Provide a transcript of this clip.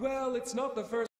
Well, it's not the first